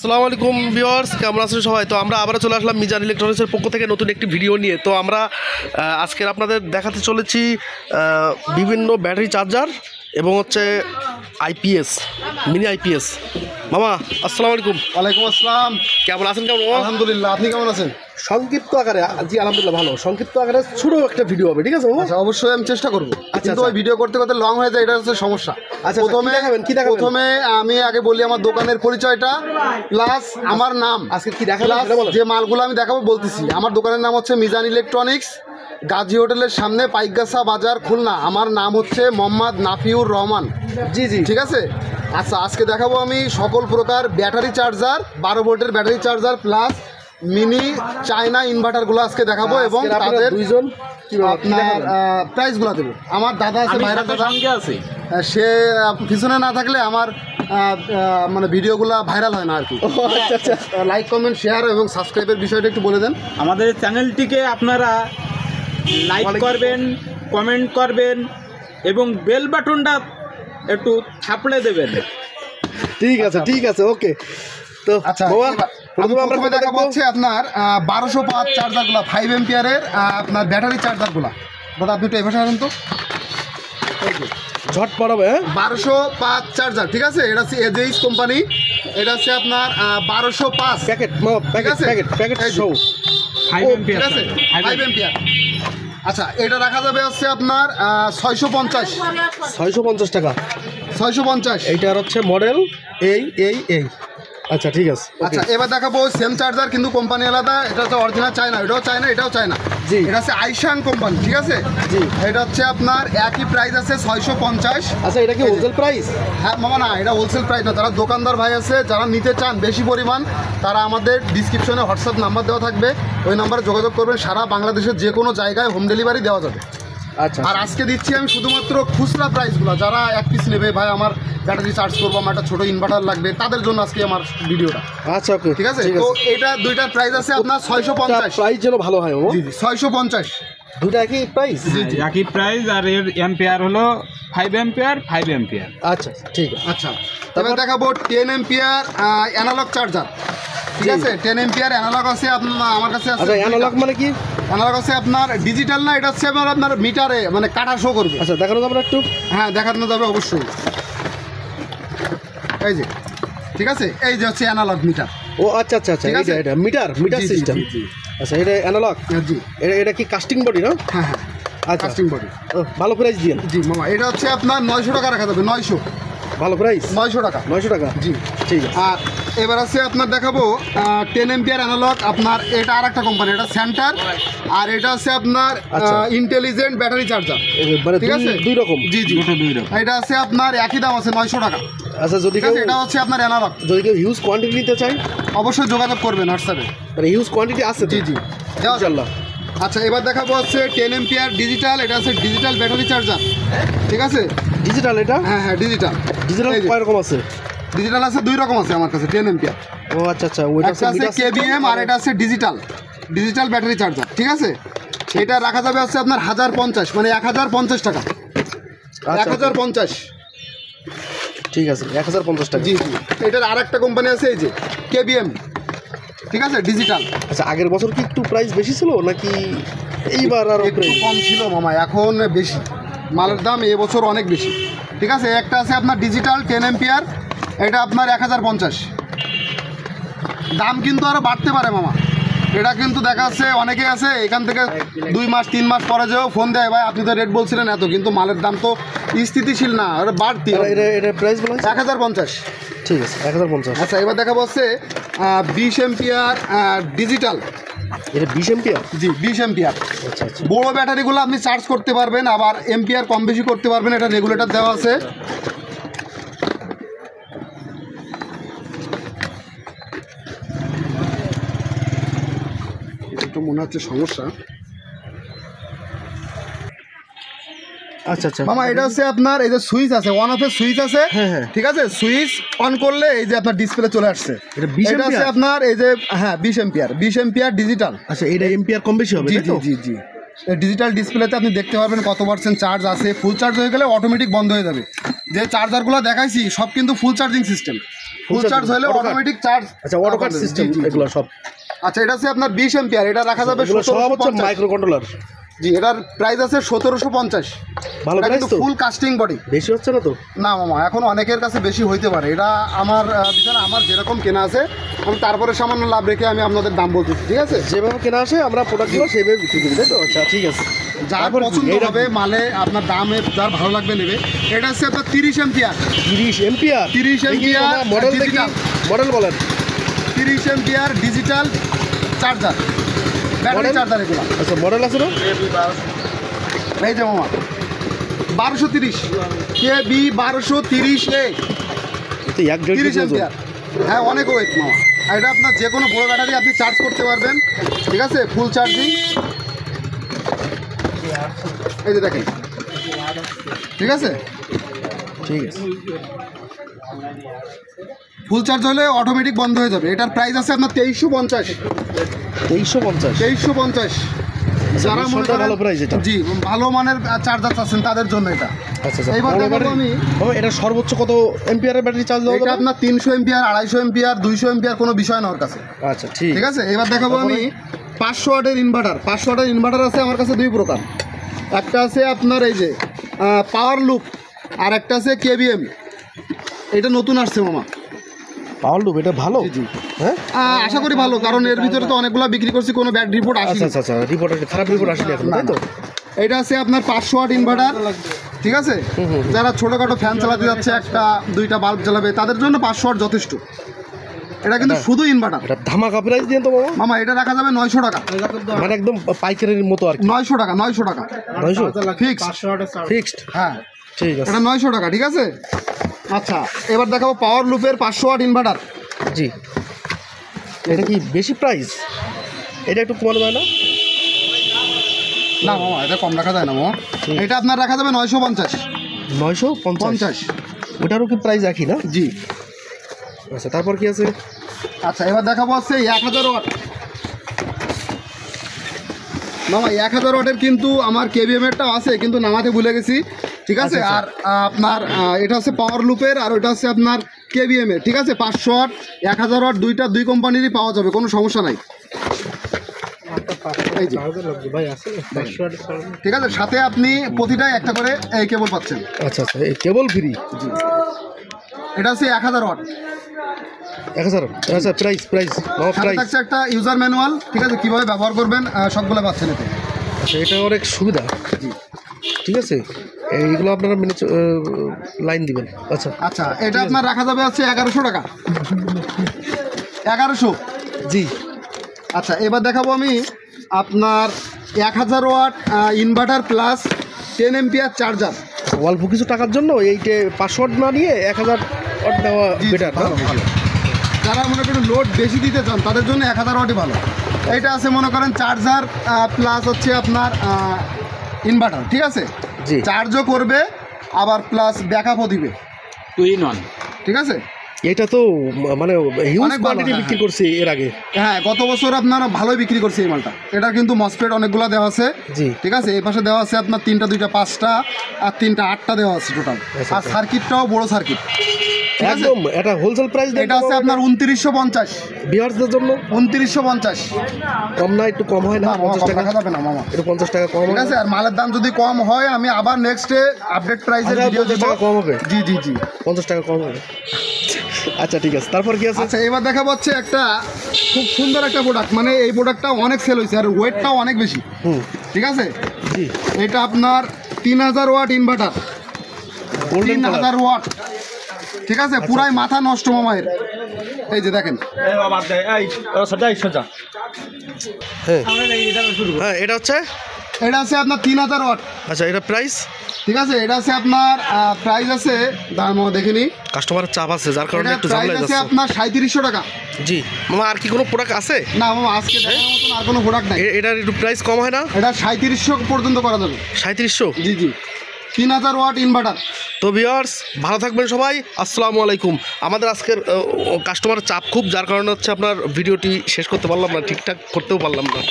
আসসালামু আলাইকুম ভিউয়ার্স, কেমন আছেন সবাই? তো আমরা আবারও চলে আসলাম মিজান ইলেকট্রনিক্সের পক্ষ থেকে নতুন একটি ভিডিও নিয়ে। তো আমরা আজকে আপনাদের দেখাতে চলেছি বিভিন্ন ব্যাটারি চার্জার এবং আইপিএস মিনি আইপিএস। মামা আসসালামু আলাইকুম। ওয়ালাইকুম আসসালাম। কেমন আছেন? কেমন? আলহামদুলিল্লাহ। আপনি কেমন আছেন? সংক্ষিপ্ত আকারে জি আলহামদুলিল্লাহ ভালো। সংক্ষিপ্ত আকারে ছোটো একটা ভিডিও হবে, ঠিক আছে? অবশ্যই আমি চেষ্টা করবো। আচ্ছা, তো ভিডিও করতে করতে লং হয়ে যায়, এটা হচ্ছে সমস্যা। আচ্ছা, প্রথমে আমি আগে বলি আমার দোকানের পরিচয়টা প্লাস আমার নাম, আজকে কি দেখা যে মালগুলো আমি দেখাবো বলতেছি। আমার দোকানের নাম হচ্ছে মিজান ইলেকট্রনিক্স, গাজী হোটেলের সামনে পাইকগাছা বাজার, খুলনা। আমার নাম হচ্ছে মোহাম্মদ নাফিউর রহমান। জি জি, ঠিক আছে। আচ্ছা, আজকে দেখাবো আমি সকল প্রকার ব্যাটারি চার্জার, 12 ভোল্টের battery charger plus mini China ইনভার্টারগুলো আজকে দেখাবো এবং তাদের দুইজন আপনার প্রাইসগুলো দেবো। আমার দাদা আছে, ভাইরা সঙ্গে আছে, সে পিছনে না থাকলে আমার মানে ভিডিওগুলো ভাইরাল হয় না আর কি। লাইক, কমেন্ট, শেয়ার এবং সাবস্ক্রাইবের বিষয়টা একটু বলে দেন। আমাদের চ্যানেলটিকে আপনারা লাইক করবেন, কমেন্ট করবেন এবং বেল বাটনটা একটু থাপড়ে দেবেন। ঠিক আছে, ঠিক আছে, ওকে। তো আচ্ছা, প্রথমে দেখাবো হচ্ছে আপনার 1205 চার্জারগুলো, 5 এম্পিয়ারের আপনার ব্যাটারি চার্জারগুলো। দাদা আপনি একটু এভাবে আসেন তো, ঝট পড়াবে। 1205 চার্জার, ঠিক আছে। এটা হচ্ছে এজেইস কোম্পানি, এটা হচ্ছে আপনার 1205 প্যাকেট, প্যাকেট 5 এম্পিয়ার, 5 এম্পিয়ার। আচ্ছা, এটা রাখা যাবে হচ্ছে আপনার 650 টাকা, 650। এইটার হচ্ছে মডেল এই। আচ্ছা, ঠিক আছে। আচ্ছা, এবার দেখাবো সেম চার্জার কিন্তু কোম্পানি আলাদা। এটা হচ্ছে অরিজিনাল চায়না, এটাও চায়না। জি, এটা হচ্ছে আইশান কোম্পানি, ঠিক আছে। জি, এটা হচ্ছে আপনার একই প্রাইস আছে 650। আচ্ছা, এটা কি হোলসেল প্রাইস? হ্যাঁ মামা, না এটা হোলসেল প্রাইস না। যারা দোকানদার ভাই আছে, যারা নিতে চান বেশি পরিমাণ, তারা আমাদের ডিসক্রিপশনে হোয়াটসঅ্যাপ নাম্বার দেওয়া থাকবে, ওই নাম্বারে যোগাযোগ করবেন। সারা বাংলাদেশের যে কোনো জায়গায় হোম ডেলিভারি দেওয়া যাবে। আচ্ছা, আর আজকে দিচ্ছি আমি শুধুমাত্র খুচরা প্রাইসগুলো। যারা এক পিস নেবে, ভাই আমার ব্যাটারি চার্জ করবো, আমার একটা ছোটো ইনভার্টার লাগবে, তাদের জন্য আজকে আমার ভিডিওটা। আচ্ছা, ওকে, ঠিক আছে। তো এটা দুইটার প্রাইস আছে আপনার 650। প্রাইস যেন ভালো হয়। 650, দুইটা একই প্রাইস। জি জি, একই প্রাইস। আর এর এম্পিয়ার হলো 5 এম্পিয়ার। আচ্ছা, ঠিক আছে। আচ্ছা, তারপরে দেখাবো 10 এম্পিয়ার অ্যানালগ চার্জার, ঠিক আছে। 10 এম্পিয়ার অ্যানালগ আছে আপনার, আমার কাছে আছে। অ্যানালগ মানে কি? অ্যানালগ আছে আপনার ডিজিটাল না, এটা হচ্ছে আপনার মিটারে মানে কাটা শো করবে। আচ্ছা, দেখানো যাবে একটু? হ্যাঁ, দেখানো যাবে অবশ্যই। এই যে, ঠিক আছে, এই যে হচ্ছে অ্যানালগ মিটার। ও আচ্ছা আচ্ছা আচ্ছা, এই যে এটা মিটার সিস্টেম। আচ্ছা, এটা অ্যানালগ। জি, এটা কি কাস্টিং বডি না? হ্যাঁ হ্যাঁ, আচ্ছা, কাস্টিং বডি। ভালো প্রাইস দিয়ে। জি মামা, এটা হচ্ছে আপনার 900 টাকা রাখা যাবে। 900, ভালো প্রাইস। 900 টাকা। জি, ঠিক আছে। আর এবার আছে আপনার দেখাবো 10 এম্পিয়ার অ্যানালগ আপনার। এটা আর একটা কোম্পানি, এটা সেন্টার। আর এটা আছে আপনার ইন্টেলিজেন্ট ব্যাটারি চার্জার, ঠিক আছে, দুই রকম। জি জি, দুই রকম। এটা আছে আপনার একই দাম আছে 900 টাকা। আচ্ছা, যদি এটা হচ্ছে আপনার অ্যানালগ। যদি কেউ হিউজ কোয়ান্টিটি নিতে চাই, অবশ্যই যোগাযোগ করবেন হোয়াটসঅ্যাপে, মানে হিউজ কোয়ান্টিটি আছে। জি জি, ইনশাআল্লাহ। আচ্ছা, এবার দেখাবো হচ্ছে 10 এম্পিয়ার ডিজিটাল। এটা আছে ডিজিটাল ব্যাটারি চার্জার, ঠিক আছে। ডিজিটাল এটা? হ্যাঁ হ্যাঁ, ডিজিটাল কয় রকম আছে? ডিজিটাল আছে 2 রকম আছে আমার কাছে, 10 এম্পিয়ার। ও আচ্ছা আচ্ছা, ওইটা আছে কেবিএম, আর এটা আছে ডিজিটাল ব্যাটারি চার্জার, ঠিক আছে। এটা রাখা যাবে হচ্ছে আপনার 1050, মানে 1050 টাকা। 1050, ঠিক আছে, 1050 টাকা। জি জি, এটার আর একটা কোম্পানি আছে, এই যে কেবিএম, ঠিক আছে, ডিজিটাল। আচ্ছা, আগের বছর কি একটু প্রাইস বেশি ছিল নাকি এইবার আর একটু কম ছিল মামা? এখন বেশি, মালের দাম এবছর অনেক বেশি, ঠিক আছে। একটা আছে আপনার ডিজিটাল 10 এম্পিয়ার, এটা আপনার 1050। দাম কিন্তু আরও বাড়তে পারে মামা। এটা কিন্তু দেখা যাচ্ছে অনেকে আছে এখান থেকে 2-3 মাস পরে যেও ফোন দেয়, ভাই আপনি তো রেট বলছিলেন এত, কিন্তু মালের দাম তো স্থিতিশীল না, এটা বাড়তি। এটা প্রাইস বলুন 1050, ঠিক আছে, 1050। আচ্ছা, এবার দেখাবো হচ্ছে 20 এম্পিয়ার ডিজিটাল। এটা 20 এম্পিয়ার? জি, 20 এম্পিয়ার। আচ্ছা আচ্ছা, বড়ো ব্যাটারিগুলো আপনি চার্জ করতে পারবেন, আবার এম্পিয়ার কম বেশি করতে পারবেন। এটা রেগুলেটর দেওয়া আছে। মনে হচ্ছে সমস্যা। আচ্ছা আচ্ছা মামা, এটা হচ্ছে আপনার এই যে সুইচ আছে, অন অফের সুইচ আছে। হ্যাঁ হ্যাঁ, ঠিক আছে। সুইচ অন করলে এই যে আপনার ডিসপ্লে চলে আসছে। এটা আছে আপনার এই যে, হ্যাঁ, 20 এম্পিয়ার ডিজিটাল। আচ্ছা, এটা এম্পিয়ার কম বেশি হবে। জি জি জি, ডিজিটাল ডিসপ্লেতে আপনি দেখতে পারবেন কত পার্সেন্ট চার্জ আছে। ফুল চার্জ হয়ে গেলে অটোমেটিক বন্ধ হয়ে যাবে। যে চার্জারগুলো দেখাইছি সব কিন্তু full charging system. Full charge হলে অটোমেটিক চার্জ। আচ্ছা অটো কাট সিস্টেম এগুলো সব। আচ্ছা এটা আছে আপনার 20 एंपিয়ার, এটা রাখা যাবে 1750 মাইক্রো কন্ট্রোলার। জি এটার প্রাইস আছে 1750। ভালো প্রাইস তো, ফুল কাস্টিং বডি। বেশি হচ্ছে না তো? না মামা এখন অনেকের কাছে বেশি হইতে পারে। এটা আমার বিছানা আমার যেরকম কেনা আছে আমি তারপরে সামান্য লাভ রেখে আমি আপনাদের দাম বলতেছি, ঠিক আছে? যেভাবে কেনা আসে আমরা প্রোডাক্ট গুলো সেভাবে বিক্রি করি, তাই তো? আচ্ছা ঠিক আছে, যার পছন্দ হবে মালে আপনার দামে যার ভালো লাগবে নেবে। এটা হচ্ছে আপনার 30 एंपियर। 30 एंपियर মডেল দেখি, মডেল বলেন। 30 ampere digital charger, battery charger এগুলো। আচ্ছা মডেল আছে না? এই যে মামা 1230 কেবি 1230 এ 30 एंपियर। হ্যাঁ অনেক ওয়েট মামা, এটা আপনার যে কোনো বড় ব্যাটারি আপনি চার্জ করতে পারবেন, ঠিক আছে? ফুল চার্জিং এই যে দেখেন, ঠিক আছে? ঠিক আছে ফুল চার্জ হলে অটোমেটিক বন্ধ হয়ে যাবে। এটার প্রাইস আছে আপনার 2350। যারা মনে করেন ভালো প্রাইস এটা, জি ভালো মানের চার্জার আছেন তাদের জন্য এটা। আচ্ছা এইবার দেখো আমি এটা সর্বোচ্চ কত এম্পিয়ারের ব্যাটারি চার্জ দেওয়া যাবে? এটা আপনার 300 एंपियर, 250 एंपियर, 200 एंपियर কোনো বিষয় না ওর কাছে। আচ্ছা ঠিক আছে, এবার দেখাবো আমি 500 ওয়াটের ইনভার্টার। 500 ওয়াটের ইনভার্টার আছে আমার কাছে দুই প্রকার, একটা আছে আপনার এই যে পাওয়ার লুপ আর একটা আছে কেবিএম। এটা নতুন আসছে মামা পাওয়ার লুপ, এটা ভালো। হ্যাঁ আশা করি ভালো, কারণ এর ভিতরে তো অনেকগুলো বিক্রি করছি কোনো ব্যাড রিপোর্ট আসেনি। আচ্ছা আচ্ছা রিপোর্ট খারাপ রিপোর্ট আসেনি এখন, তাই তো? এটা আছে আপনার 500 ওয়াট ইনভার্টার, ঠিক আছে? যারা ছোটোখাটো ফ্যান চালাতে যাচ্ছে একটা দুইটা বাল্ব জ্বালাবে তাদের জন্য 500 ওয়াট যথেষ্ট। এটা কিন্তু শুধু ইনভার্টার। এটা ধামাকা প্রাইস দিয়ে তো বাবা মামা, এটা রাখা যাবে 900 টাকা, মানে একদম পাইকারির মতো আর কি। 900 টাকা 900 টাকা 900 ফিক্সড, 500 ফিক্সড। হ্যাঁ ঠিক আছে, এটা 900 টাকা, ঠিক আছে? আচ্ছা এবার দেখাবো পাওয়ার লুপের 500 ওয়াট ইনভার্টার। জি এটা কি বেশি প্রাইস? এটা একটু কম হয় না? না মামা এটা কম রাখা যায় না মামা, এটা আপনার রাখা যাবে 950। 950 ওটারও কি প্রাইস রাখি না? জি আচ্ছা তারপর কি আছে? আচ্ছা এবার দেখাবো আছে 1000 ওয়াট। মামা 1000 ওয়াটের কিন্তু আমার কেবিএমটাও আছে, কিন্তু নামাতে ভুলে গেছি, ঠিক আছে? আর আপনার এটা হচ্ছে পাওয়ার লুপের আর ওটা হচ্ছে আপনার কেবিএম এর, ঠিক আছে? 500 ওয়াট 1000 ওয়াট দুইটা দুই কোম্পানিরই পাওয়া যাবে, কোনো সমস্যা নাই। ঠিক আছে, সাথে আপনি প্রতিটাই একটা করে এই কেবল পাচ্ছেন। আচ্ছা আচ্ছা এই কেবল ফ্রি। জি এটা হচ্ছে 1000 ওয়াট। আচ্ছা প্রাইস থাকছে একটা ইউজার ম্যানুয়াল, ঠিক আছে? কীভাবে ব্যবহার করবেন সবগুলো পাচ্ছেন এতে। আচ্ছা এটা অনেক সুবিধা। জি ঠিক আছে, এইগুলো আপনারা মেনে লাইন দিবেন। আচ্ছা আচ্ছা এটা আপনার রাখা যাবে হচ্ছে 1100 টাকা। 1100। জি আচ্ছা এবার দেখাবো আমি আপনার 1000 watt inverter plus 10 ampere charger. অল্প কিছু টাকার জন্য এইটা 500 ওয়াট না নিয়ে 1000 ওয়াট দেওয়া বেটার। যারা মনে করেন লোড বেশি দিতে চান তাদের জন্য 1000 ওয়াটই ভালো। এটা আছে মনে করেন চার্জার প্লাস হচ্ছে আপনার ইনভার্টার, ঠিক আছে? চার্জও করবে আবার প্লাস ব্যাকআপও দিবে, টুইন অন, ঠিক আছে? এটা তো মানে হিউজ কোয়ান্টিটি বিক্রি করছি এর আগে। হ্যাঁ গত বছর আপনারা ভালোই বিক্রি করছে এই মালটা। এটা কিন্তু মসফেট অনেকগুলো দেওয়া আছে, ঠিক আছে? এই পাশে দেওয়া আছে আপনার 3টা 2টা 5টা আর 3টা 8টা দেওয়া আছে টোটাল। আর সার্কিটটাও বড় সার্কিট একদম। এটা হোলসেল প্রাইস এটা আছে আপনার 2950। ভিউয়ারদের জন্য 2950 কম না? একটু কম হয় না? 50 টাকা যাবে না মামা, এটা 50 টাকা কম, ঠিক আছে? আর মালের দাম যদি কম হয় আমি আবার নেক্সট ডে আপডেট প্রাইসের ভিডিও দেব। কম হবে? জি জি জি 50 টাকা কম হবে। আচ্ছা ঠিক আছে, তারপর কি আছে? আচ্ছা এবার দেখাবো হচ্ছে একটা খুব সুন্দর একটা প্রোডাক্ট, মানে এই প্রোডাক্টটা অনেক সেল হয়েছে আর ওয়েটটাও অনেক বেশি, ঠিক আছে? জি এটা আপনার 3000 ওয়াট ইনভার্টার, 3000 ওয়াট, ঠিক আছে? পুরাই মাথা নষ্ট মামায়ের। এই যে দেখেন হ্যাঁ এটা হচ্ছে এটা আছে আপনার 3000 ওয়াট। আচ্ছা এটা প্রাইস, ঠিক আছে? এটা আছে আপনার প্রাইস আছে দাম দেখিনি, কাস্টমারের চাপ আছে যার কারণে একটু ঝামেলা আছে। আপনার 3700 টাকা। জি মামা আর কি কোনো প্রোডাক্ট আছে? না মামা আজকে দেখার মতন আর কোনো প্রোডাক্ট নাই। এটার একটু প্রাইস কম হয় না? এটা 3700 পর্যন্ত করা যাবে। 3700। G G 3000 watt inverter. তো ভিউয়ার্স ভালো থাকবেন সবাই, আসসালামু আলাইকুম। আমাদের আজকের কাস্টমারের চাপ খুব, যার কারণে হচ্ছে আপনার ভিডিওটি শেষ করতে পারলাম না, ঠিকঠাক করতেও পারলাম না।